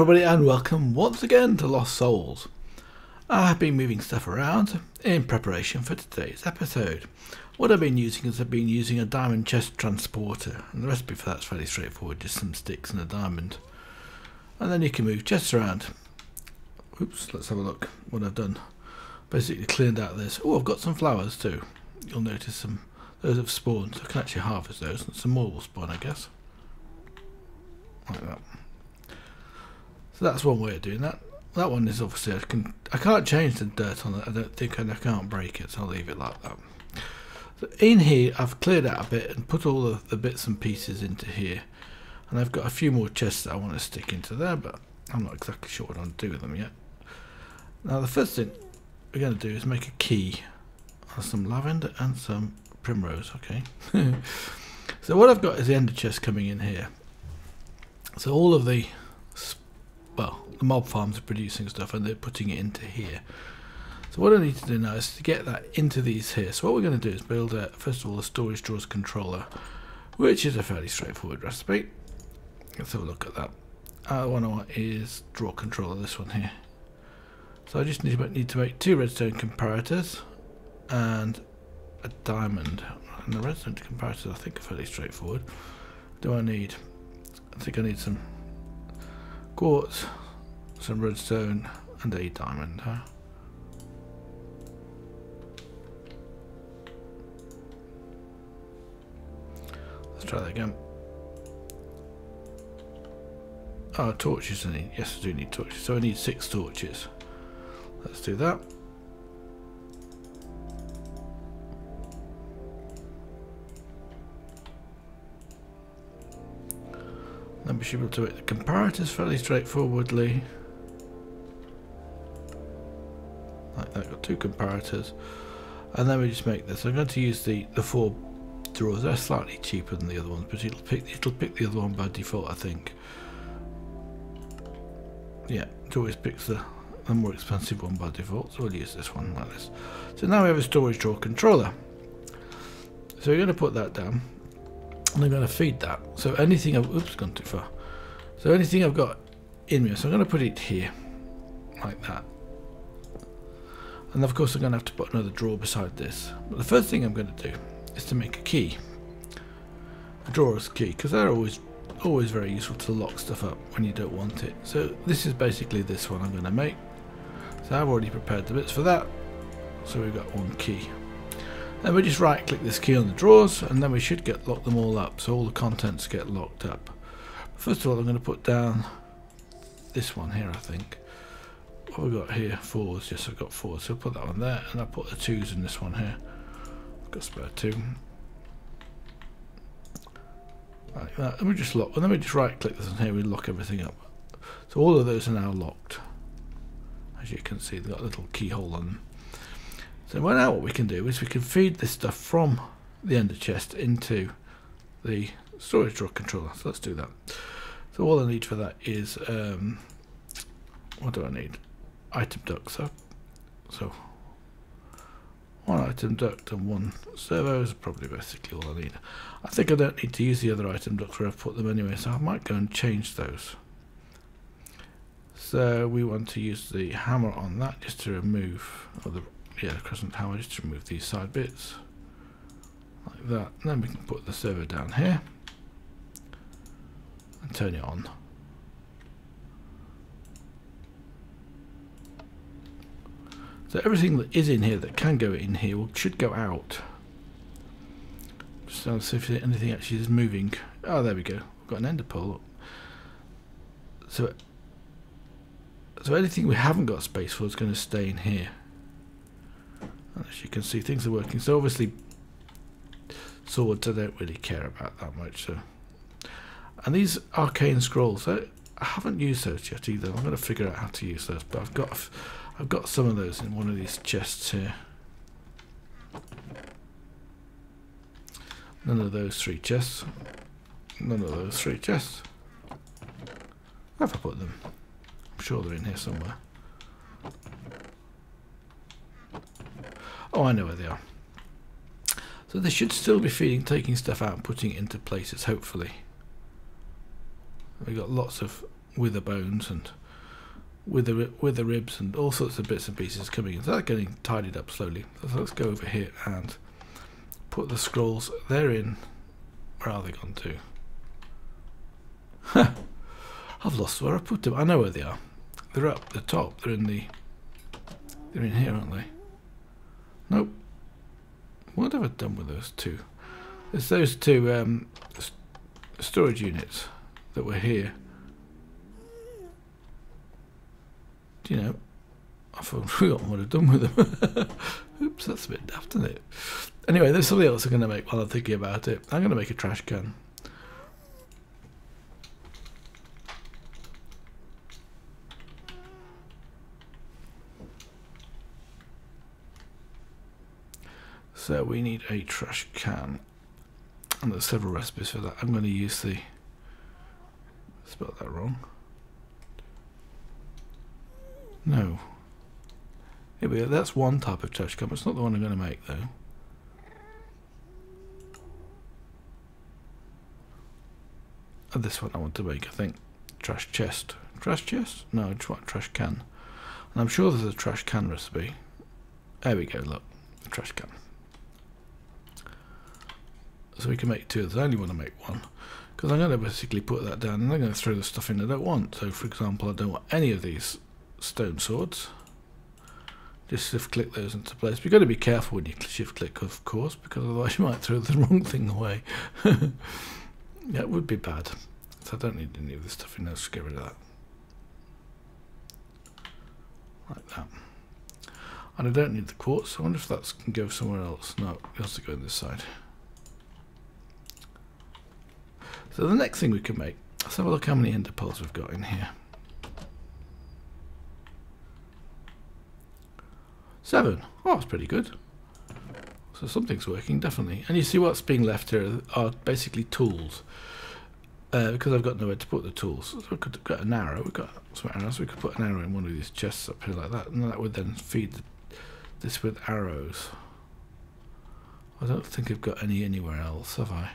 everybody, and welcome once again to Lost Souls. I've been moving stuff around in preparation for today's episode. What I've been using is I've been using a diamond chest transporter, and the recipe for that's fairly straightforward, just some sticks and a diamond. And then you can move chests around. Oops, let's have a look what I've done. Basically cleaned out this. Oh, I've got some flowers too. You'll notice some, those have spawned, so I can actually harvest those, and some more will spawn, I guess. Like that. So that's one way of doing that. That one is obviously I can't change the dirt on it, I don't think, and I can't break it, so I'll leave it like that. So in here I've cleared out a bit and put all the bits and pieces into here, and I've got a few more chests that I want to stick into there, but I'm not exactly sure what I'm doing with them yet. Now the first thing we're going to do is make a key. Some lavender and some primrose, okay. So what I've got is the ender chest coming in here. So all of the, well, the mob farms are producing stuff and they're putting it into here. So what I need to do now is to get that into these here. So what we're going to do is build, first of all, a storage drawers controller, which is a fairly straightforward recipe. Let's have a look at that. The one I want is drawer controller, this one here. So I just need to make two redstone comparators and a diamond. And the redstone comparators, I think, are fairly straightforward. Do I need... I think I need some quartz, some redstone, and a diamond, huh? Let's try that again. Oh, torches I need. Yes, I do need torches. So I need 6 torches. Let's do that. Then we should be able to make the comparators fairly straightforwardly. Like that, got 2 comparators. And then we just make this. I'm going to use the 4 drawers. They're slightly cheaper than the other ones, but it'll pick the other one by default, I think. Yeah, it always picks the more expensive one by default, so we'll use this one like this. So now we have a storage drawer controller. So we're going to put that down. And I'm going to feed that. So anything I've gone too far. So anything I've got in me, so I'm going to put it here, like that. And of course, I'm going to have to put another drawer beside this. But the first thing I'm going to do is to make a key, a drawer's key, because they're always very useful to lock stuff up when you don't want it. So this is basically this one I'm going to make. So I've already prepared the bits for that. So we've got one key. Then we just right click this key on the drawers, and then we should get lock them all up, so all the contents get locked up. First of all, I'm going to put down this one here, I think. What have we got here? 4s. Yes, I've got 4s. So I'll put that one there, and I'll put the 2s in this one here. I've got spare 2. Like that. And we just lock, and then we just right click this one here, we lock everything up. So all of those are now locked. As you can see, they've got a little keyhole on them. So now what we can do is we can feed this stuff from the ender chest into the storage drawer controller. So let's do that. So all I need for that is, what do I need? Item ducts. So one item duct and one servo is probably basically all I need. I think I don't need to use the other item ducts where I've put them anyway, so I might go and change those. So we want to use the hammer on that just to remove, or the crescent hammer, just to remove these side bits like that, and then we can put the servo down here and turn it on. So everything that is in here that can go in here should go out. Just to see if anything actually is moving. Oh, there we go. We've got an ender pole. So anything we haven't got space for is going to stay in here. As you can see, things are working. So obviously swords, I don't really care about that much. So, and these arcane scrolls, I haven't used those yet either. I'm going to figure out how to use those, but I've got some of those in one of these chests here. None of those 3 chests. None of those 3 chests. Where have I put them? I'm sure they're in here somewhere. Oh, I know where they are. So they should still be feeding, taking stuff out and putting it into places, hopefully. We've got lots of wither bones and wither ribs and all sorts of bits and pieces coming in. So that's getting tidied up slowly. So let's go over here and put the scrolls. They're in. Where are they gone to? Huh. I've lost where I put them. I know where they are. They're up the top. They're in the. They're in here, aren't they? Nope. What have I done with those two? It's those two storage units that were here. Do you know? I forgot what I've done with them. Oops, that's a bit daft, isn't it? Anyway, there's something else I'm going to make while I'm thinking about it. I'm going to make a trash can. So we need a trash can, and there's several recipes for that. I'm going to use the, spelled that wrong. No. Here we go. That's one type of trash can, but it's not the one I'm going to make though. And this one I want to make, I think. Trash chest. Trash chest? No, trash can. And I'm sure there's a trash can recipe. There we go, look. The trash can. So we can make two. I only want to make one because I'm going to basically put that down and I'm going to throw the stuff in I don't want. So for example, I don't want any of these stone swords. Just shift click those into place. But you've got to be careful when you shift click, of course, because otherwise you might throw the wrong thing away. That would be bad. So I don't need any of this stuff in there. Just get rid of that. Like that. And I don't need the quartz. I wonder if that can go somewhere else. No, it has to go in this side. So the next thing we can make, let's have a look how many ender pearls we've got in here. 7. Oh, that's pretty good. So something's working, definitely. And you see what's being left here are basically tools. Because I've got nowhere to put the tools. So we could get an arrow. We've got some arrows. We could put an arrow in one of these chests up here like that. And that would then feed this with arrows. I don't think I've got any anywhere else, have I?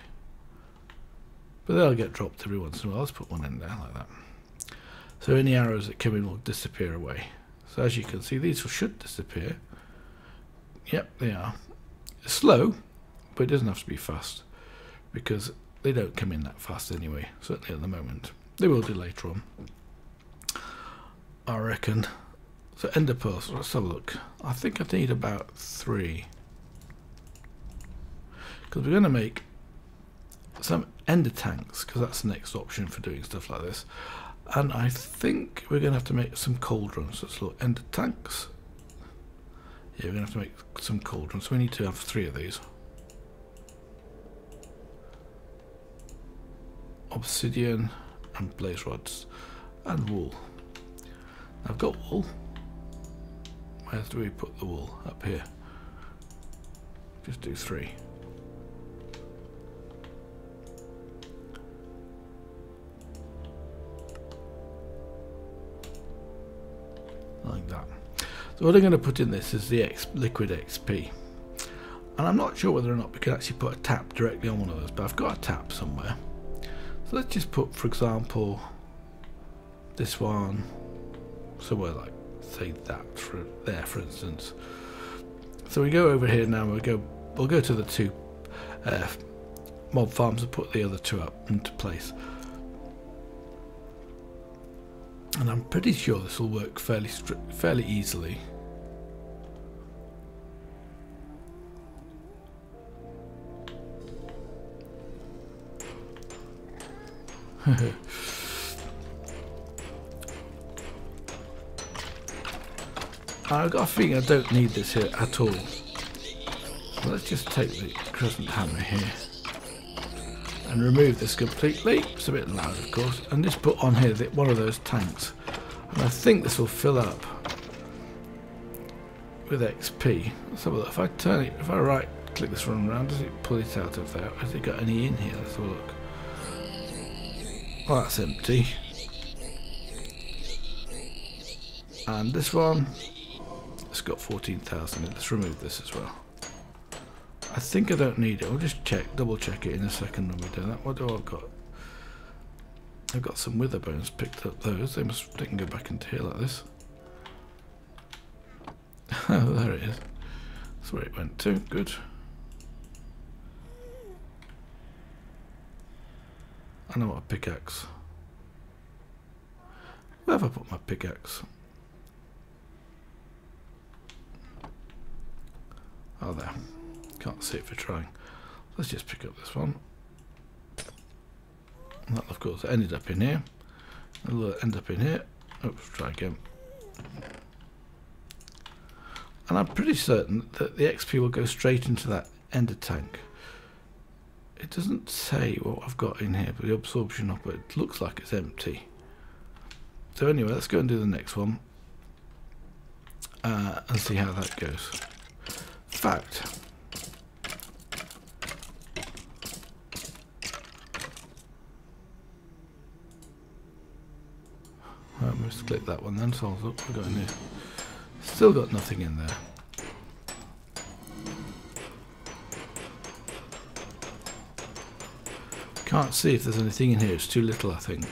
But they'll get dropped every once in a while. Let's put one in there like that. So any arrows that come in will disappear away. So as you can see, these should disappear. Yep, they are. It's slow, but it doesn't have to be fast because they don't come in that fast anyway, certainly at the moment. They will do later on, I reckon. So ender pearls, let's have a look. I think I need about 3 because we're going to make some ender tanks, because that's the next option for doing stuff like this. And I think we're gonna have to make some cauldrons. Let's look. Ender tanks. Yeah, we're gonna have to make some cauldrons. We need to have 3 of these. Obsidian and blaze rods and wool. I've got wool. Where do we put the wool? Up here. Just do 3. Like that. So what I'm going to put in this is the liquid XP, and I'm not sure whether or not we can actually put a tap directly on one of those, but I've got a tap somewhere. So let's just put, for example, this one somewhere like, say, that for there, for instance. So we go over here now. We'll go to the 2 mob farms and put the other 2 up into place. And I'm pretty sure this will work fairly easily. I've got a feeling I don't need this here at all. Let's just take the crescent hammer here and remove this completely. It's a bit loud, of course, and just put on here one of those tanks, and I think this will fill up with XP. Let's have a look. If I turn it, if I right click this one around, does it pull it out of there? Has it got any in here? Let's have a look. Well, that's empty. And this one, it's got 14,000. Let's remove this as well. I think I don't need it. I'll just check, double check it in a second when we do that. What do I got? I've got some wither bones, picked up those. They can go back into here like this. Oh, there it is. That's where it went to. Good. I know what a pickaxe. Where have I put my pickaxe? Oh, there. Can't see it for trying. Let's just pick up this one. And that, of course, ended up in here. It'll end up in here. Oops, try again. And I'm pretty certain that the XP will go straight into that ender tank. It doesn't say what I've got in here, but the absorption hopper, it looks like it's empty. So anyway, let's go and do the next one and see how that goes. Fact. Right, let's click that one then. So look, we've got in here. Still got nothing in there. Can't see if there's anything in here. It's too little, I think.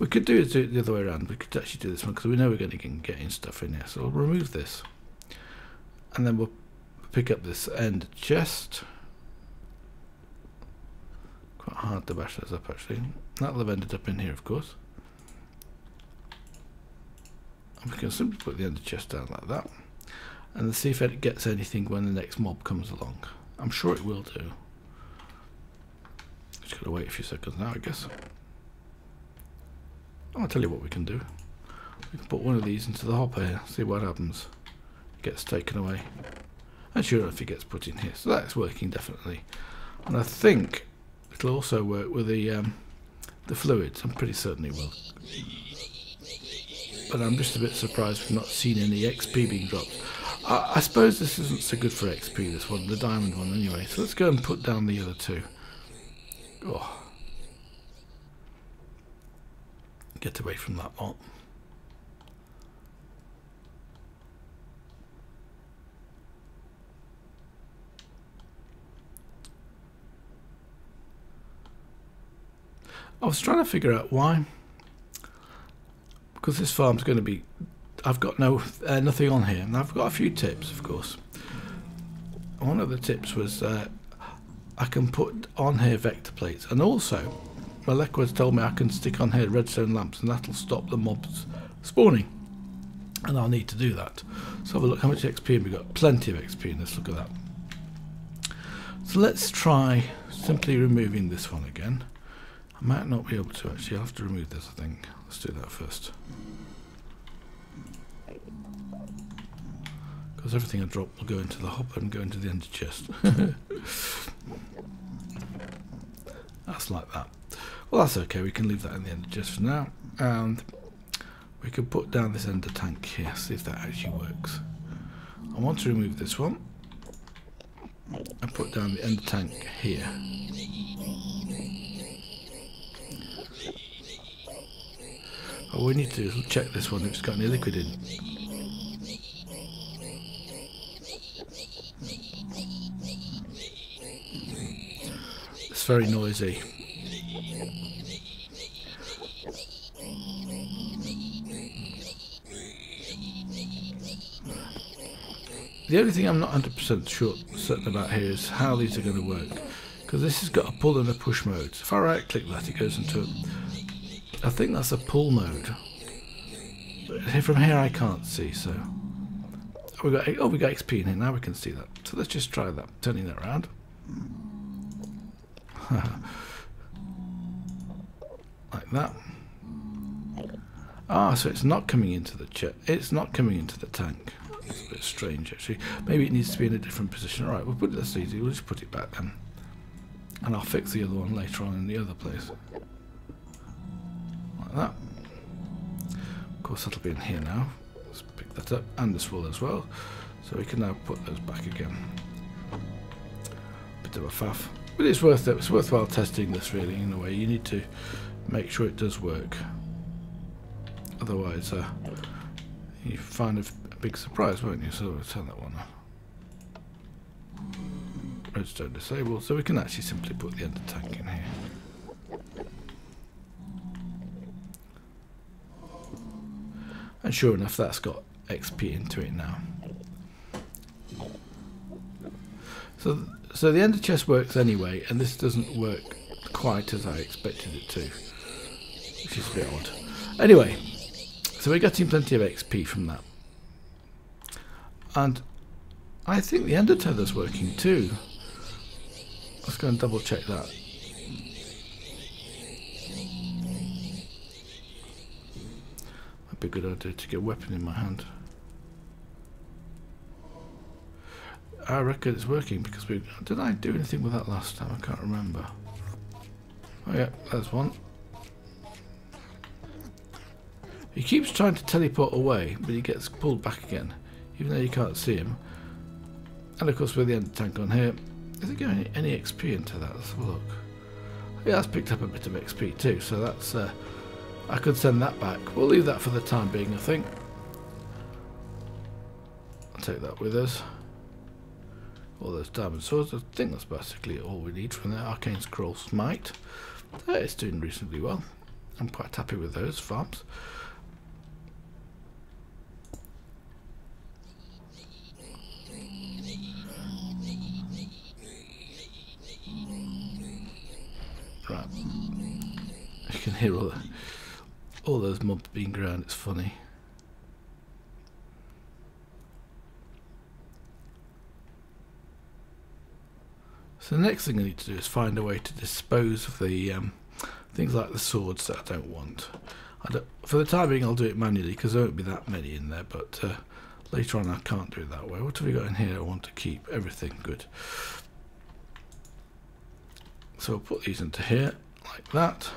We could do it the other way around. We could actually do this one because we know we're going to get in stuff in here. So we'll remove this, and then we'll pick up this ender chest. Quite hard to bash those up, actually. That'll have ended up in here, of course. We can simply put the ender chest down like that and see if it gets anything when the next mob comes along. I'm sure it will do. Just gotta wait a few seconds now, I guess. I'll tell you what we can do. We can put one of these into the hopper here, see what happens. It gets taken away. And sure enough, it gets put in here. So that's working definitely. And I think it'll also work with the fluids. I'm pretty certain it will. But I'm just a bit surprised we've not seen any XP being dropped. I suppose this isn't so good for XP, this one, the diamond one anyway. So let's go and put down the other two. Oh. Get away from that lot. I was trying to figure out why. Because this farm's going to be, I've got no nothing on here, and I've got a few tips, of course. One of the tips was I can put on here vector plates, and also Malequa's told me I can stick on here redstone lamps, and that'll stop the mobs spawning. And I'll need to do that. So have a look how much XP have we got. Plenty of XP in this. Look at that. So let's try simply removing this one again. I might not be able to actually. I'll have to remove this, I think. Let's do that first. Because everything I drop will go into the hopper and go into the ender chest. That's like that. Well, that's okay. We can leave that in the ender chest for now. And we can put down this ender tank here. See if that actually works. I want to remove this one. And put down the ender tank here. All we need to do is check this one if it's got any liquid in. It's very noisy. The only thing I'm not 100% certain about here is how these are going to work, because this has got a pull and a push mode. If I right click that, it goes into a, I think that's a pull mode. But from here I can't see, so we got XP in here now. We can see that. So let's just try that, turning that around. Like that. Ah, so it's not coming into the chest. It's not coming into the tank. It's a bit strange actually. Maybe it needs to be in a different position. All right, we'll put it this easy. We'll just put it back then, and I'll fix the other one later on in the other place. That. Of course, that'll be in here now. Let's pick that up, and this will as well. So we can now put those back again. Bit of a faff, but it's worth it. It's worthwhile testing this, really. In a way, you need to make sure it does work. Otherwise, you find a big surprise, won't you? So we'll turn that one on. Redstone disabled, so we can actually simply put the ender tank in here. And sure enough, that's got XP into it now. So the ender chest works anyway, and this doesn't work quite as I expected it to, which is a bit odd. Anyway, so we're getting plenty of XP from that. And I think the ender tether's working too. Let's go and double check that. Might be a good idea to get a weapon in my hand. I reckon it's working because we... Did I do anything with that last time? I can't remember. Oh yeah, there's one. He keeps trying to teleport away, but he gets pulled back again, even though you can't see him. And of course with the ender tank on here, is it going any XP into that? Let's have a look. Yeah, that's picked up a bit of XP too, so that's... I could send that back. We'll leave that for the time being, I think. I'll take that with us. All those diamond swords. I think that's basically all we need from the arcane scrolls smite. It's doing reasonably well. I'm quite happy with those farms. Right. You can hear all those mobs being ground. It's funny. So the next thing I need to do is find a way to dispose of the things like the swords that I don't want. For the time being I'll do it manually because there won't be that many in there, but later on I can't do it that way. What have we got in here I want to keep? Everything, good. So I'll put these into here, like that.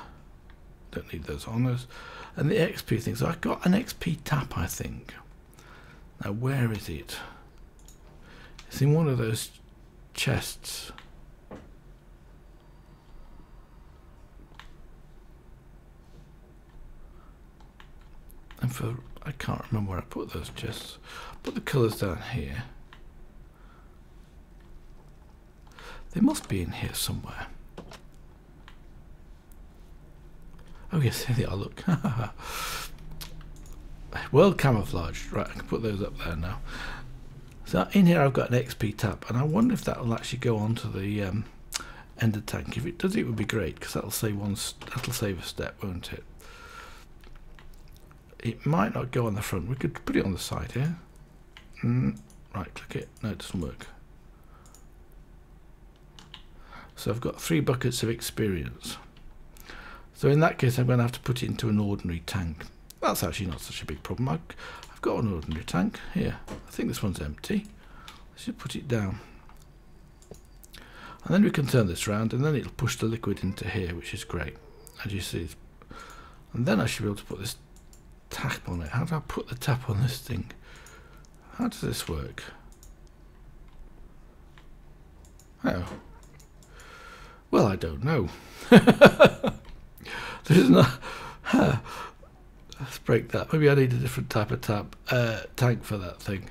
Don't need those honors. And the XP thing, so I've got an XP tap I think. Now where is it? It's in one of those chests. And for, I can't remember where I put those chests. Put the colours down here. They must be in here somewhere. Oh yes, here they are, look. Well camouflaged. Right, I can put those up there now. So in here I've got an XP tap, and I wonder if that will actually go onto the ender tank. If it does, it would be great, because that'll save that'll save a step, won't it? It might not go on the front. We could put it on the side here. Right, click it. No, it doesn't work. So I've got 3 buckets of experience. So in that case, I'm going to have to put it into an ordinary tank. That's actually not such a big problem. I've got an ordinary tank here. I think this one's empty. I should put it down. And then we can turn this round, and then it'll push the liquid into here, which is great, as you see. And then I should be able to put this tap on it. How do I put the tap on this thing? How does this work? Oh. Well, I don't know. There's no... Let's break that. Maybe I need a different type of tank for that thing.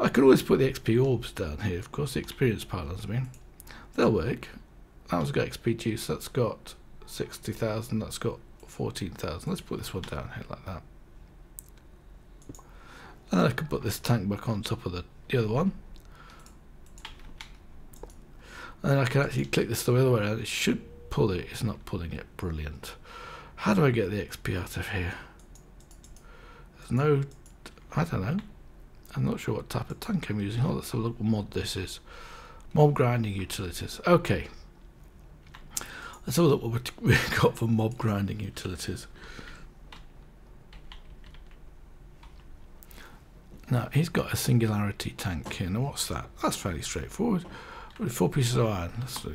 I could always put the XP orbs down here, of course, the experience pylons, I mean. They'll work. That one's got XP juice, that's got 60,000, that's got 14,000. Let's put this one down here like that. And then I can put this tank back on top of the other one. And then I can actually click this the other way around. It should pull it. It's not pulling it. Brilliant. How do I get the XP out of here? There's no... I don't know. I'm not sure what type of tank I'm using. Oh, let's have a look what mod this is. Mob grinding utilities. Okay. Let's have a look what we've got for mob grinding utilities. Now, he's got a singularity tank here. Now, what's that? That's fairly straightforward. 4 pieces of iron.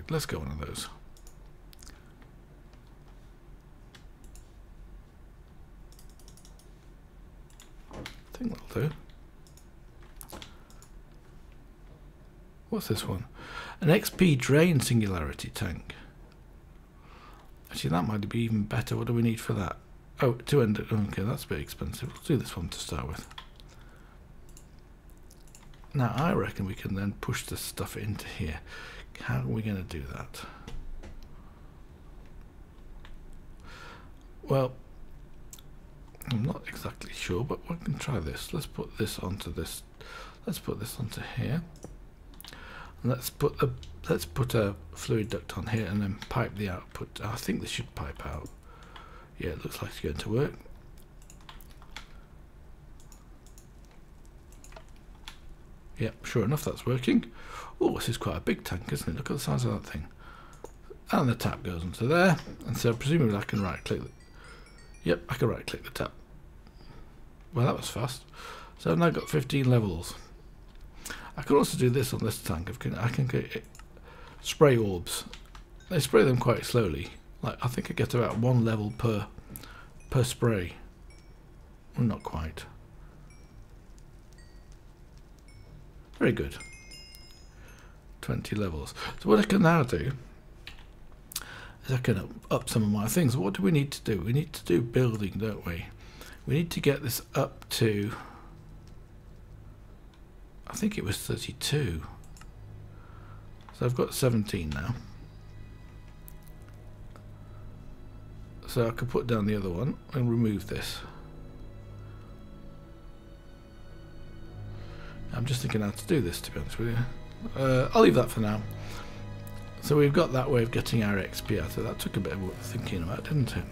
Let's get one of those. I think that'll do. What's this one? An XP drain singularity tank. Actually, that might be even better. What do we need for that? Oh, 2 ender. Okay, that's a bit expensive. We'll do this one to start with. Now I reckon we can then push this stuff into here. How are we going to do that? Well, I'm not exactly sure, but we can try this. Let's put this onto this. Let's put this onto here. And let's put a fluid duct on here and then pipe the output. I think this should pipe out. Yeah, it looks like it's going to work. Yep, sure enough, that's working. Oh, this is quite a big tank, isn't it? Look at the size of that thing. And the tap goes onto there. And so presumably I can right click. Yep, I can right click the tap. Well, that was fast. So I've now got 15 levels. I can also do this on this tank. I can spray orbs. They spray them quite slowly. Like, I think I get about one level per spray. Well, not quite. Very good. 20 levels. So what I can now do is I can up some of my things. What do we need to do? We need to do building, don't we? We need to get this up to, I think it was 32. So I've got 17 now. So I could put down the other one and remove this. I'm just thinking how to do this, to be honest with you. I'll leave that for now. So we've got that way of getting our XP out of that. Took a bit of thinking about, didn't it?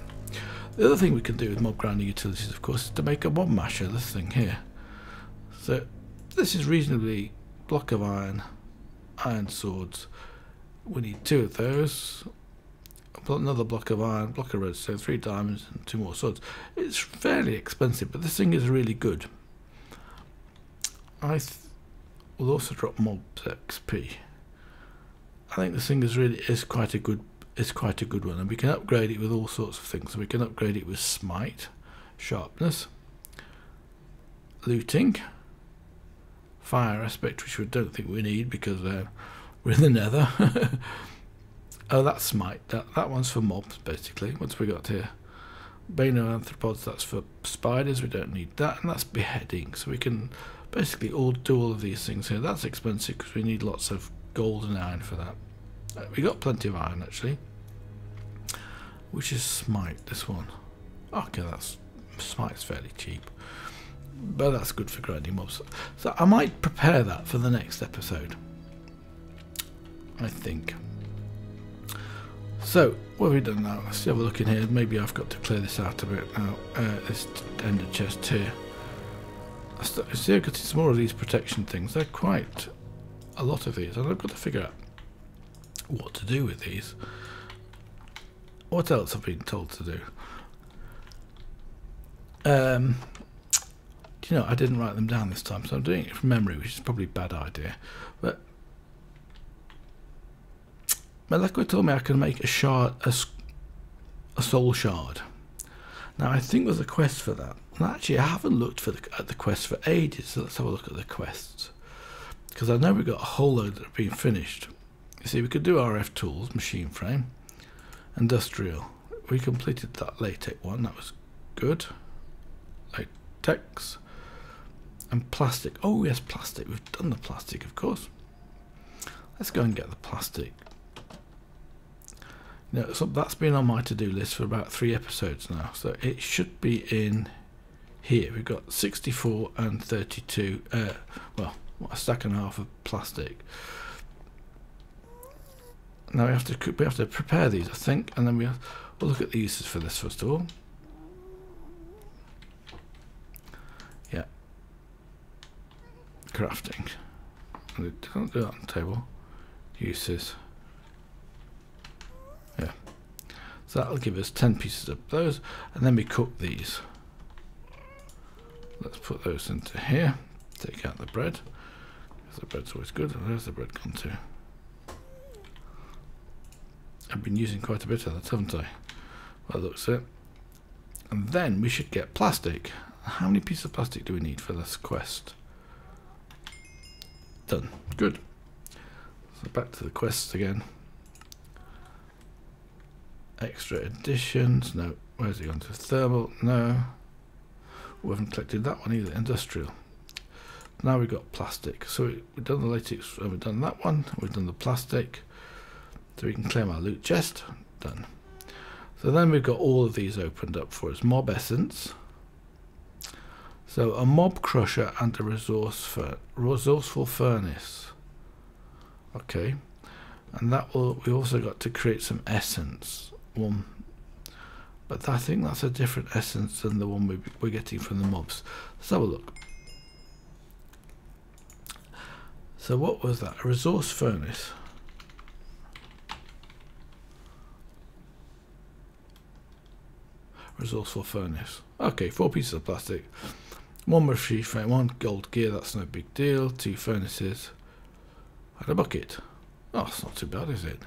The other thing we can do with mob grinding utilities, of course, is to make a mob masher, this thing here. So this is reasonably block of iron, iron swords. We need two of those. Another block of iron, block of redstone, 3 diamonds and 2 more swords. It's fairly expensive, but this thing is really good. I will also drop mobs XP. I think this thing is really quite a good one, and we can upgrade it with all sorts of things. So we can upgrade it with smite, sharpness, looting, fire aspect, which we don't think we need because we're in the nether. Oh, that's smite. That one's for mobs, basically. What's we got here? Bane of anthropods, that's for spiders. We don't need that. And that's beheading. So we can basically do all of these things here. That's expensive because we need lots of gold and iron for that. We got plenty of iron, actually. Which is smite, this one. Okay, that's smite's fairly cheap. But that's good for grinding mobs. So I might prepare that for the next episode, I think. So, what have we done now? Let's have a look in here. Maybe I've got to clear this out a bit now. This ender chest here. See, I've got some more of these protection things. They're quite a lot of these, and I've got to figure out what to do with these. What else I've been told to do? You know, I didn't write them down this time, so I'm doing it from memory, which is probably a bad idea. But Maleko told me I can make a shard, a soul shard. Now I think there's a quest for that. And actually I haven't looked at the quest for ages, so let's have a look at the quests. Because I know we've got a whole load that have been finished. You see, we could do RF tools, machine frame, industrial. We completed that latex one, that was good. Latex. And plastic. Oh yes, plastic. We've done the plastic, of course. Let's go and get the plastic. No, so that's been on my to-do list for about 3 episodes now, so it should be in here. We've got 64 and 32, well, a stack and a half of plastic. Now we have to prepare these, I think, and then we'll look at the uses for this first of all. Yeah, crafting. We don't do that on the table. Uses. Yeah, so that'll give us 10 pieces of those, and then we cook these. Let's put those into here, take out the bread, because the bread's always good. Where's the bread gone to? I've been using quite a bit of that, haven't I? Well, looks it. And then we should get plastic. How many pieces of plastic do we need for this quest? Done. Good. So back to the quests again. Extra additions, no. Where's it gone to? Thermal, no. We haven't collected that one either. Industrial. Now we've got plastic. So we've done the latex, we've done that one, we've done the plastic. So we can claim our loot chest. Done. So then we've got all of these opened up for us. Mob essence. So a mob crusher and a resourceful furnace. Okay, and that will, we also got to create some essence one, but I think that's a different essence than the one we're getting from the mobs. Let's have a look. So what was that? A resource furnace. Resourceful furnace. Okay, 4 pieces of plastic, 1 machine frame, 1 gold gear, that's no big deal, 2 furnaces, and a bucket. Oh, it's not too bad, is it?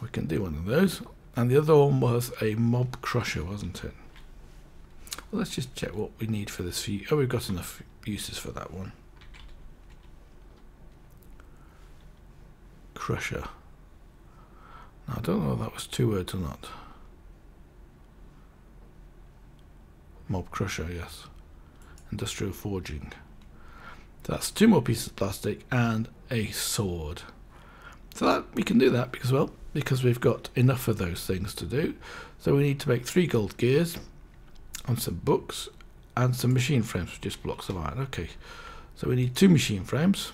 We can do one of those. And the other one was a mob crusher, wasn't it? Well, let's just check what we need for this few. Oh, we've got enough uses for that one. Crusher. Now, I don't know if that was 2 words or not. Mob crusher, yes. Industrial forging. That's 2 more pieces of plastic and a sword. So that we can do that because, well, because we've got enough of those things to do. So we need to make 3 gold gears and some books and some machine frames with just blocks of iron. Okay, so we need 2 machine frames.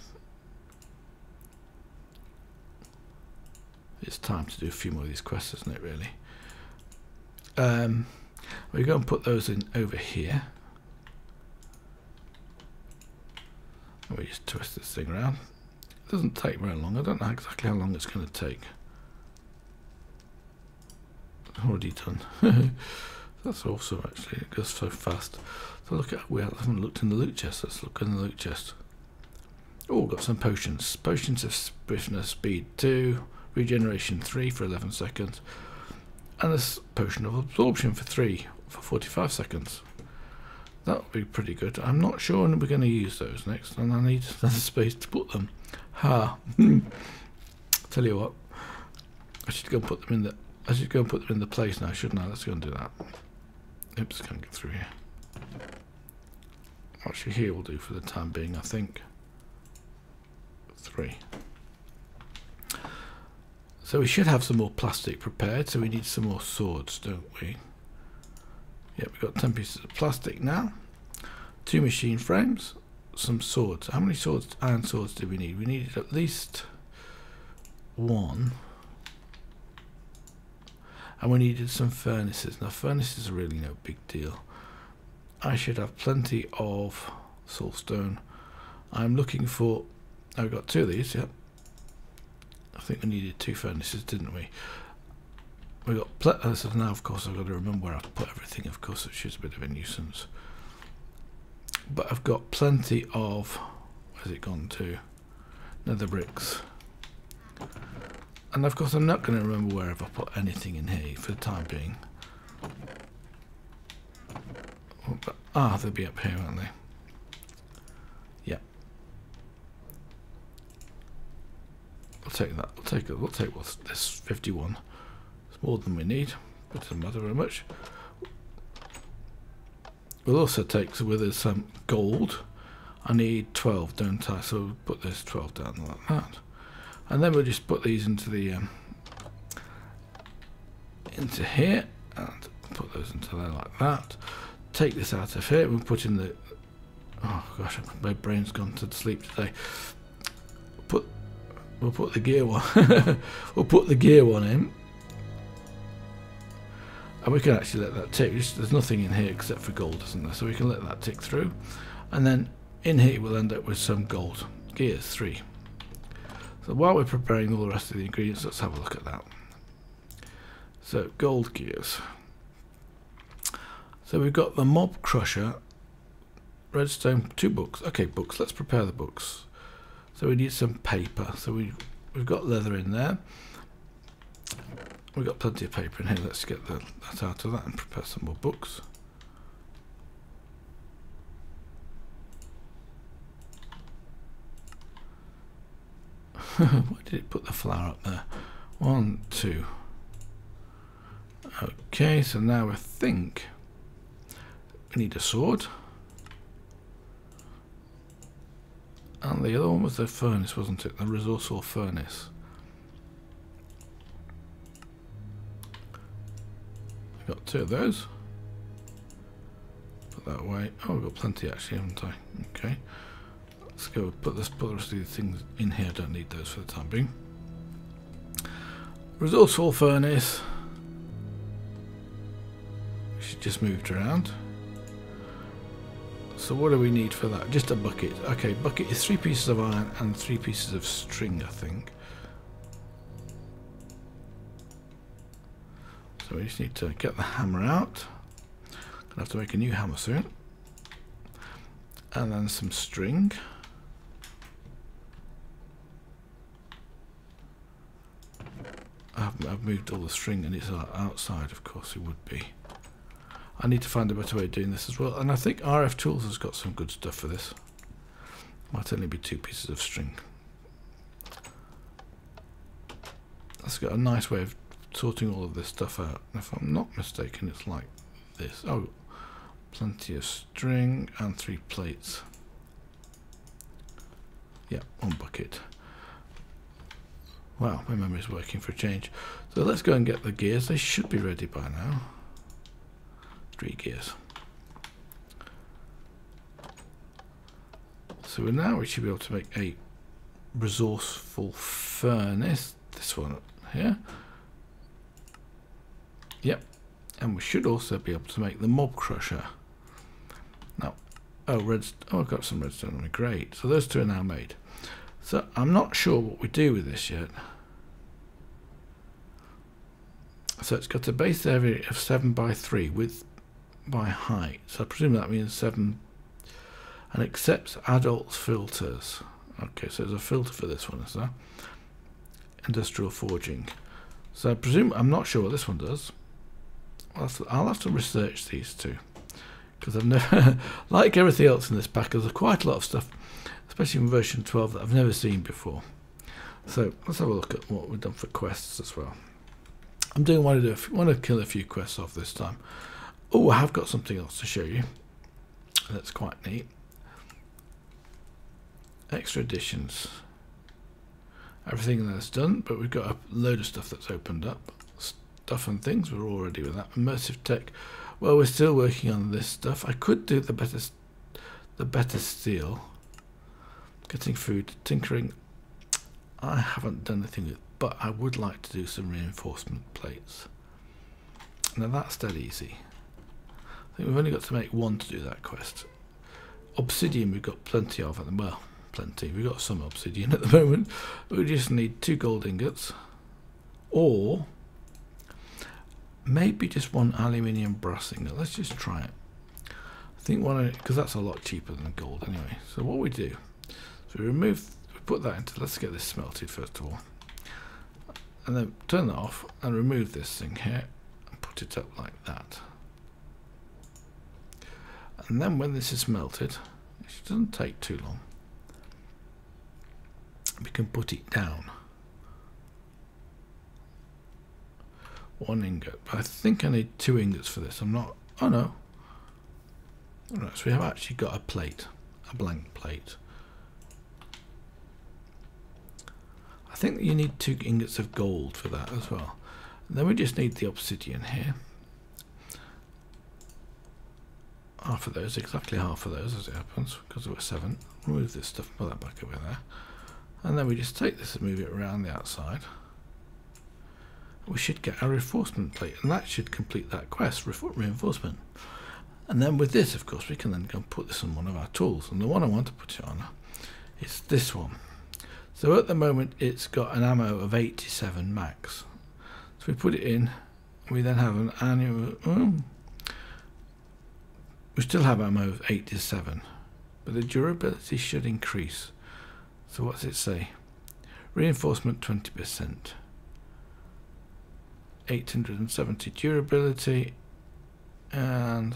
It's time to do a few more of these quests, isn't it, really? We're going to put those in over here. And we just twist this thing around. It doesn't take very long. I don't know exactly how long it's going to take. Already done. That's awesome, actually. It goes so fast. So look at, well, I haven't looked in the loot chest. Let's look in the loot chest. Oh, got some potions. Potions of swiftness, speed 2, regeneration 3 for 11 seconds. And a potion of absorption for 3 for 45 seconds. That would be pretty good. I'm not sure when we're going to use those next, and I need another space to put them. Ha! Tell you what, I should go and put them in the. I should go and put them in the place now, shouldn't I? Let's go and do that. Oops, can't get through here. Actually, here will do for the time being, I think. 3. So we should have some more plastic prepared, so we need some more swords, don't we? Yep, we've got 10 pieces of plastic now, 2 machine frames, some swords. How many swords, iron swords do we need? We needed at least 1. And we needed some furnaces. Now furnaces are really no big deal. I should have plenty of soul stone. I'm looking for, I've got 2 of these, yep. I think we needed 2 furnaces, didn't we? We got so now, of course, I've got to remember where I've put everything, of course, which is a bit of a nuisance. But I've got plenty of, where's it gone to? Nether bricks. And of course, I'm not going to remember where I've put anything in here for the time being. Ah, they'll be up here, won't they? Take that. We'll take what's this 51. It's more than we need, but it doesn't matter very much. We'll also take with us some gold. I need 12, don't I? So we'll put this 12 down like that, and then we'll just put these into the into here and put those into there like that. Take this out of here. We'll put in the. Oh gosh, my brain's gone to sleep today. We'll put the gear one. We'll put the gear one in, and we can actually let that tick. There's nothing in here except for gold, isn't there? So we can let that tick through, and then in here we'll end up with some gold gears 3. So while we're preparing all the rest of the ingredients, let's have a look at that. So gold gears. So we've got the mob crusher, redstone, 2 books. Okay, books. Let's prepare the books. So we need some paper. So we've got leather in there. We've got plenty of paper in here. Let's get that out of that and prepare some more books. Why did it put the flower up there? 1, 2. Okay, so now I think we need a sword. And the other one was the furnace, wasn't it? The resourceful furnace. I got 2 of those. Put it that way. Oh, I've got plenty actually, haven't I? Okay. Let's go put this, put the rest of these things in here. Don't need those for the time being. Resourceful furnace. She just moved around. So what do we need for that? Just a bucket. Okay, bucket is 3 pieces of iron and 3 pieces of string, I think. So we just need to get the hammer out. Gonna have to make a new hammer soon. And then some string. I've moved all the string and it's outside, of course it would be. I need to find a better way of doing this as well, and I think RF Tools has got some good stuff for this. Might only be 2 pieces of string. That's got a nice way of sorting all of this stuff out. And if I'm not mistaken, it's like this. Oh, plenty of string and 3 plates. Yep, 1 bucket. Wow, my memory's working for a change. So let's go and get the gears. They should be ready by now. 3 gears. So now we should be able to make a resourceful furnace. This one up here. Yep. And we should also be able to make the mob crusher. Now, oh, I've got some redstone on me. Great. So those 2 are now made. So I'm not sure what we do with this yet. So it's got a base area of 7 by 3 width by height. So I presume that means 7, and accepts adult filters. Okay, so there's a filter for this one, is there? Industrial forging. So I presume, I'm not sure what this one does. I'll have to research these 2, because I've never, like everything else in this pack, there's quite a lot of stuff, especially in version 12, that I've never seen before. So let's have a look at what we've done for quests as well. I'm doing want to kill a few quests off this time. Oh, I have got something else to show you. That's quite neat. Extra additions. Everything that's done, but we've got a load of stuff that's opened up. Stuff and things, we're already with that. Immersive tech. Well, we're still working on this stuff. I could do the better steel. Getting food, tinkering. I haven't done anything with. But I would like to do some reinforcement plates. Now that's dead easy. I think we've only got to make 1 to do that quest. Obsidian we've got plenty of at the moment. Well, plenty. We've got some obsidian at the moment. We just need 2 gold ingots. Or maybe just 1 aluminium brass ingot. Let's just try it. I think one, because that's a lot cheaper than gold anyway. So what we do, so we remove, we put that into, let's get this smelted first of all. And then turn that off and remove this thing here and put it up like that. And then when this is melted, it doesn't take too long, we can put it down. 1 ingot, but I think I need 2 ingots for this. I'm not, oh no. Alright, so we have actually got a plate, a blank plate. I think that you need 2 ingots of gold for that as well. And then we just need the obsidian here. Half of those, exactly half of those as it happens, because there were 7. Remove this stuff, put that back over there. And then we just take this and move it around the outside. We should get a reinforcement plate, and that should complete that quest, reinforcement. And then with this, of course, we can then go and put this on one of our tools. And the one I want to put it on is this one. So at the moment it's got an ammo of 87 max. So we put it in, we then have an annual, we still have ammo of 87, but the durability should increase. So what's it say? Reinforcement 20%. 870 durability, and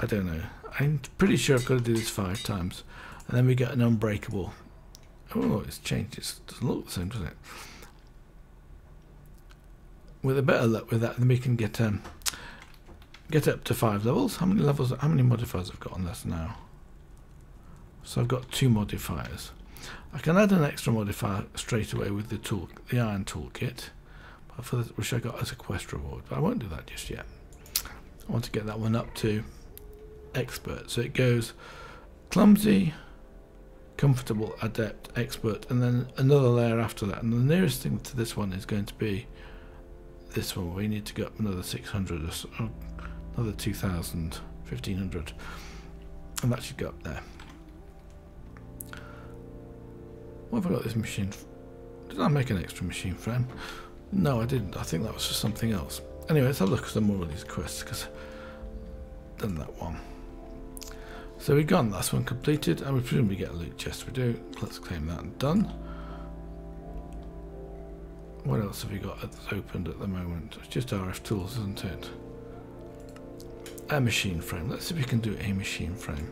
I don't know. I'm pretty sure I've got to do this 5 times, and then we get an unbreakable. Oh, it's changed. It doesn't look the same, does it? With a better luck with that, then we can get up to 5 levels. How many levels? How many modifiers I've got on this now? So I've got 2 modifiers. I can add an extra modifier straight away with the tool, the iron toolkit, which I got as a quest reward. But I won't do that just yet. I want to get that one up to expert. So it goes clumsy, comfortable, adept, expert, and then another layer after that. And the nearest thing to this one is going to be this one. We need to go up another 600 or so, another 2000, 1500, and that should go up there. What have I got? This machine. Did I make an extra machine frame? No, I didn't. I think that was for something else. Anyway, let's have a look at some more of these quests, because I've done that one. So we've gotten this one completed, and we presumably get a loot chest. We do. Let's claim that and done. What else have we got that's opened at the moment? It's just RF tools, isn't it? A machine frame. Let's see if we can do a machine frame.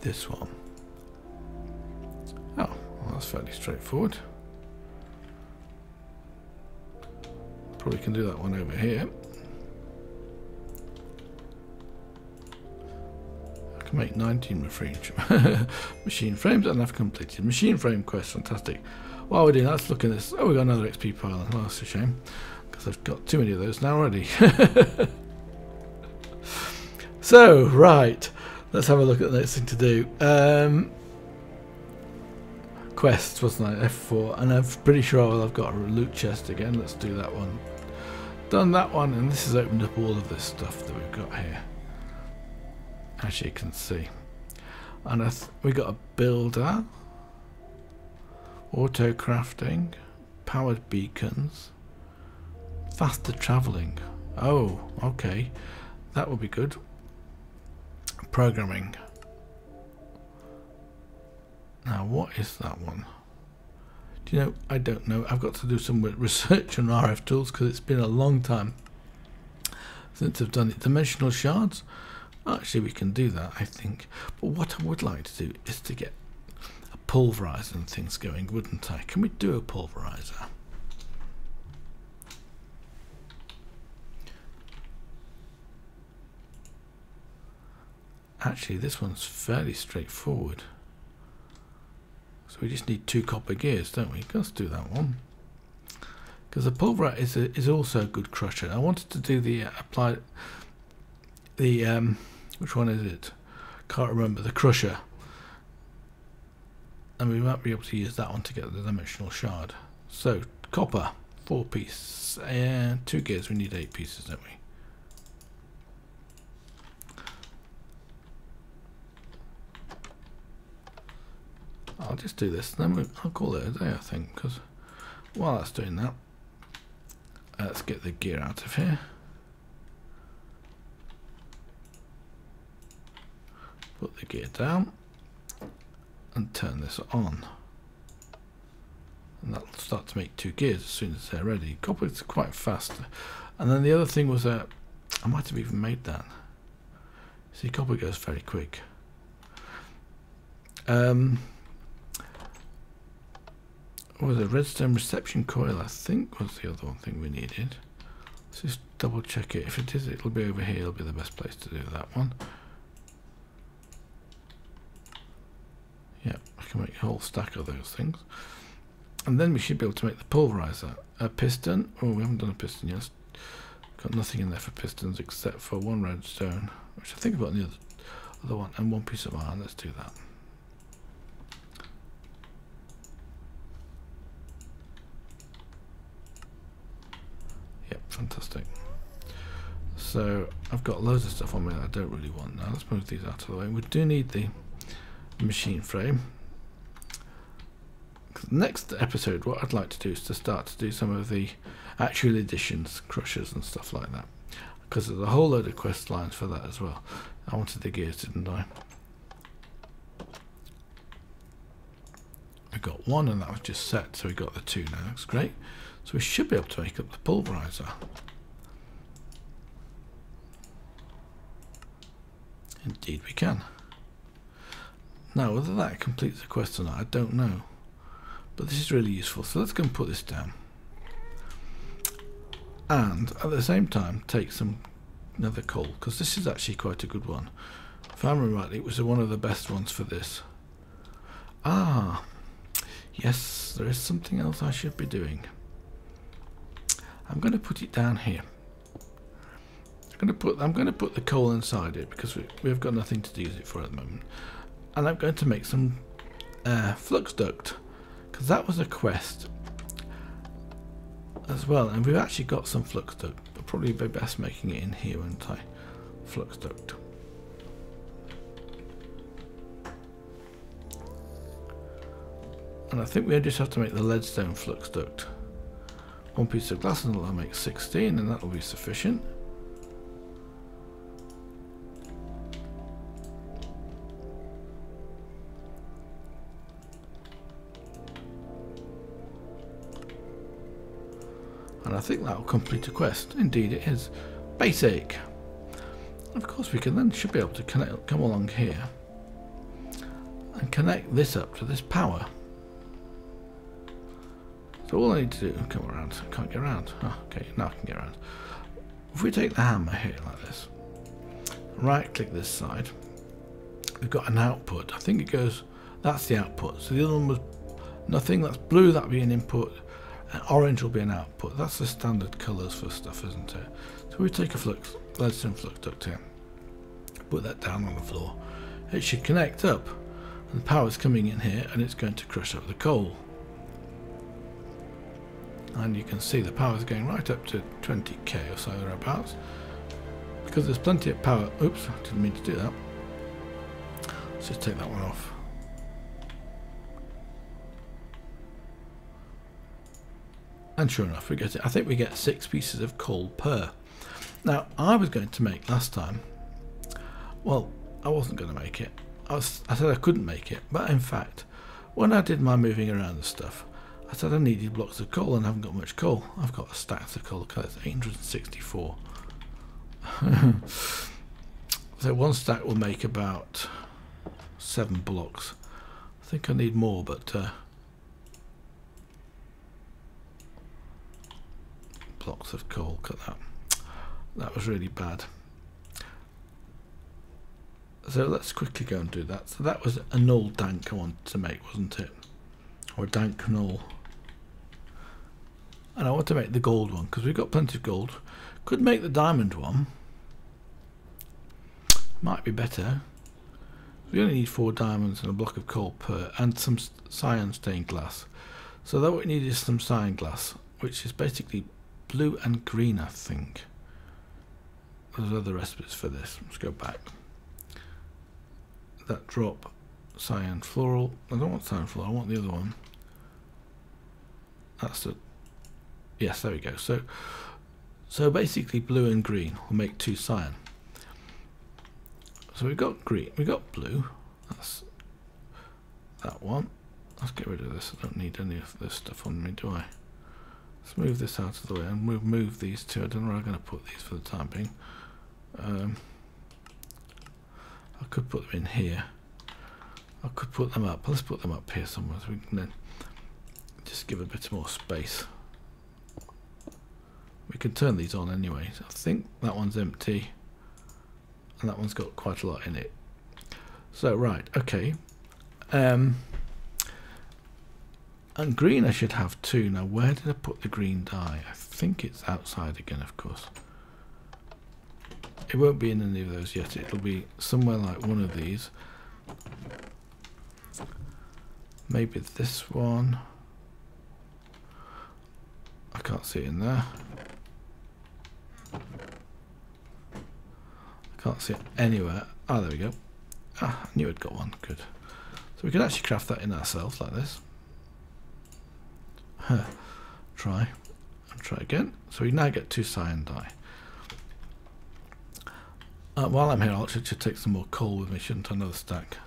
This one. Oh, well, that's fairly straightforward. Probably can do that one over here. I can make 19 machine frames, and I've completed machine frame quest. Fantastic. While we're doing that, let's look at this. Oh, we got another XP pile. Well, that's a shame, because I've got too many of those now already. So, right. Let's have a look at the next thing to do. Quests, wasn't I? F4, and I'm pretty sure I've got a loot chest again. Let's do that one. Done that one, and this has opened up all of this stuff that we've got here, as you can see. And we got a builder, auto crafting, powered beacons, faster travelling. Oh, okay, that will be good. Programming. Now, what is that one? Do you know? I don't know. I've got to do some research on RF tools, because it's been a long time since I've done it. Dimensional shards. Actually, we can do that, I think. But what I would like to do is to get a pulverizer and things going, wouldn't I? Can we do a pulverizer? Actually, this one's fairly straightforward. So we just need 2 copper gears, don't we? Let's do that one, because the pulverizer is also a good crusher. I wanted to do the applied, the which one is it? Can't remember. The crusher, and we might be able to use that one to get the dimensional shard. So copper, 4 piece, and 2 gears. We need 8 pieces, don't we? I'll just do this, and then I'll call it a day, I think, because while that's doing that, let's get the gear out of here. Put the gear down and turn this on, and that'll start to make 2 gears as soon as they're ready. Copper is quite fast. And then the other thing was that I might have even made that. See, copper goes very quick. Oh, the redstone reception coil, I think, was the other one thing we needed. Let's just double check it. If it is, it'll be over here. It'll be the best place to do that one. Yeah, I can make a whole stack of those things. And then we should be able to make the pulverizer. A piston. Oh, we haven't done a piston yet. Got nothing in there for pistons except for 1 redstone, which I think I've got in the other one, and 1 piece of iron. Let's do that. Fantastic. So I've got loads of stuff on me that I don't really want now. Let's move these out of the way. We do need the machine frame. Next episode, what I'd like to do is to start to do some of the actual additions, crushers and stuff like that, because there's a whole load of quest lines for that as well. I wanted the gears, didn't I? I got 1, and that was just set, so we got the 2 now. That's great. So we should be able to make up the pulverizer. Indeed we can. Now, whether that completes the quest or not, I don't know, but this is really useful. So let's go and put this down, and at the same time take some nether coal, because this is actually quite a good one. If I remember rightly, it was one of the best ones for this. Ah, Yes, there is something else I should be doing. I'm going to put it down here. I'm going to put the coal inside it because we've got nothing to use it for at the moment. And I'm going to make some flux duct because that was a quest as well, and we've actually got some flux duct. But probably be best making it in here, wouldn't I? Flux duct. And I think we just have to make the leadstone flux duct. One piece of glass and that'll make 16, and that'll be sufficient. And I think that'll complete a quest. Indeed it is. Basic! Of course we can then should be able to connect, come along here and connect this up to this power. So all I need to do, come around, I can't get around. Oh, okay, now I can get around. If we take the hammer here like this, right click this side, we've got an output. I think it goes, that's the output. So the other one was nothing, that's blue, that'd be an input, and orange will be an output. That's the standard colours for stuff, isn't it? So we take a leadstone flux duct here, put that down on the floor. It should connect up, and the power's coming in here, and it's going to crush up the coal. And you can see the power is going right up to 20k or so thereabouts because there's plenty of power. Oops, I didn't mean to do that. Let's just take that one off. And sure enough, we get it. I think we get 6 pieces of coal per. Now, I was going to make last time. Well, I wasn't going to make it. I said I couldn't make it, but in fact, when I did my moving around and stuff, I said I needed blocks of coal and I haven't got much coal. I've got a stack of coal, that's 864. So one stack will make about 7 blocks. I think I need more, but blocks of coal, cut that. That was really bad. So let's quickly go and do that. So that was a null tank I wanted to make, wasn't it? Or a dank null. And I want to make the gold one because we've got plenty of gold. Could make the diamond one. Might be better. We only need 4 diamonds and a block of coal per, and some cyan stained glass. So that what we need is some cyan glass, which is basically blue and green, I think. There's other recipes for this. Let's go back. That drop. Cyan floral. I don't want cyan floral, I want the other one. That's the... Yes, there we go. So basically blue and green will make 2 cyan. So we've got green, we've got blue. That's that one. Let's get rid of this. I don't need any of this stuff on me, do I? Let's move this out of the way and we'll move these 2. I don't know where I'm going to put these for the time being. I could put them in here. I could put them up. Let's put them up here somewhere so we can then just give a bit more space. We can turn these on anyway. So I think that one's empty and that one's got quite a lot in it. So right, okay. And green I should have 2. Now where did I put the green dye? I think it's outside again, of course. It won't be in any of those yet. It'll be somewhere like one of these. Maybe this one. I can't see it in there. I can't see it anywhere. Ah, there we go. Ah, I knew I'd got one. Good. So we could actually craft that in ourselves like this. Try. And try again. So we now get 2 cyan dye. While I'm here, I'll actually take some more coal with me, shouldn't I? Another stack.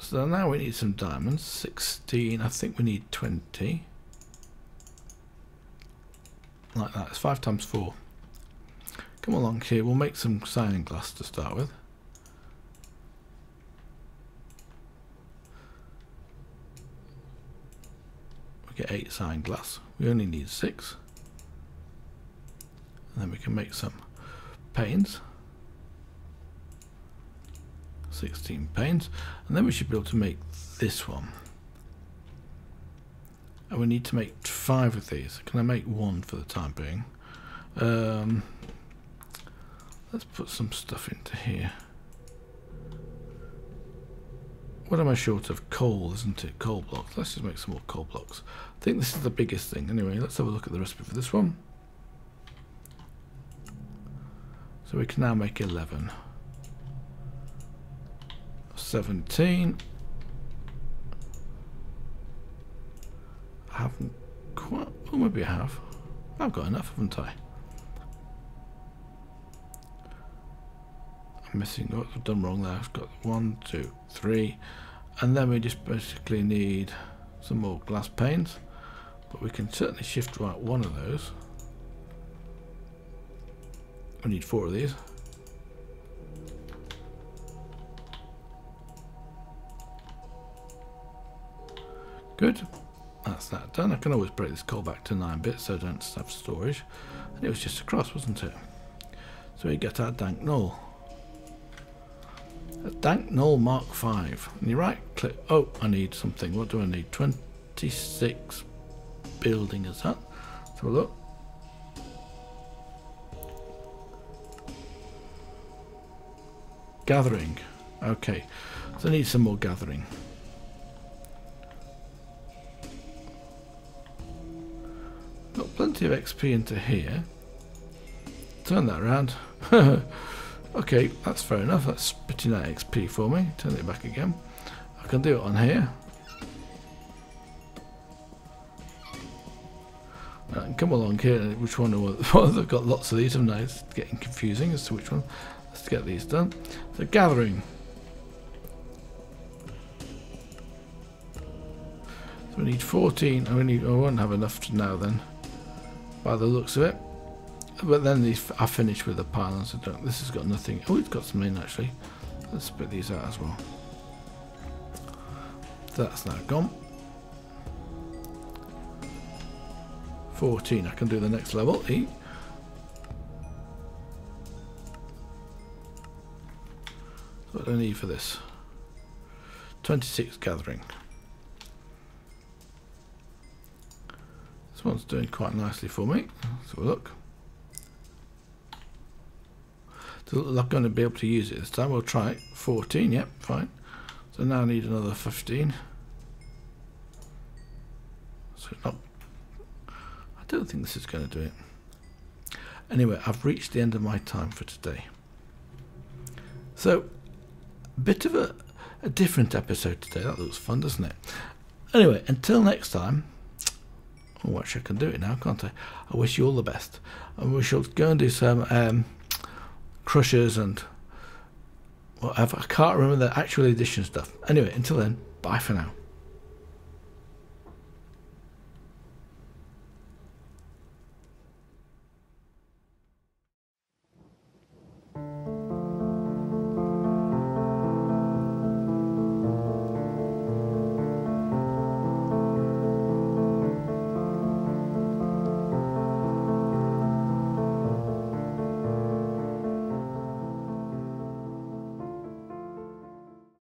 So now we need some diamonds, 16, I think we need 20. Like that, it's 5 times 4. Come along here, we'll make some cyan glass to start with. We get 8 cyan glass, we only need 6. And then we can make some panes. 16 panes, and then we should be able to make this one. And we need to make 5 of these. Can I make 1 for the time being? Let's put some stuff into here. What am I short of? Coal, isn't it? Coal blocks. Let's just make some more coal blocks. I think this is the biggest thing. Anyway, let's have a look at the recipe for this one. So we can now make 11. 17. I haven't quite... Well, maybe I have. I've got enough, haven't I? I'm missing what I've done wrong there. I've got 1, 2, 3. And then we just basically need some more glass panes. But we can certainly shift right one of those. We need 4 of these. Good. That's that done. I can always break this coal back to 9 bits so I don't have storage. And it was just across, wasn't it? So we get our dank knoll. A dank knoll Mark 5. And you right click. Oh, I need something. What do I need? 26 building is that. Let's have a look. Gathering. Okay. So I need some more gathering. Got plenty of XP into here. Turn that around. Okay, that's fair enough. That's spitting out XP for me. Turn it back again. I can do it on here. I can come along here. Which one? I've got lots of these. Haven't I? It's getting confusing as to which one. Let's get these done. So gathering. So we need 14. I won't have enough to now then, by the looks of it. But then these are finished with the pylons. So this has got nothing. Oh, it's got some in actually. Let's spit these out as well. That's now gone. 14. I can do the next level. Eat. What do I need for this? 26 gathering. This one's doing quite nicely for me. Let's have a look. Doesn't look like I'm going to be able to use it this time. We'll try it. 14, yep, fine. So now I need another 15. So not. I don't think this is going to do it. Anyway, I've reached the end of my time for today. So, a bit of a different episode today. That looks fun, doesn't it? Anyway, until next time. Oh, actually, I can do it now, can't I? I wish you all the best. And we shall go and do some... crushers and whatever. I can't remember the actual addition stuff. Anyway, until then, bye for now.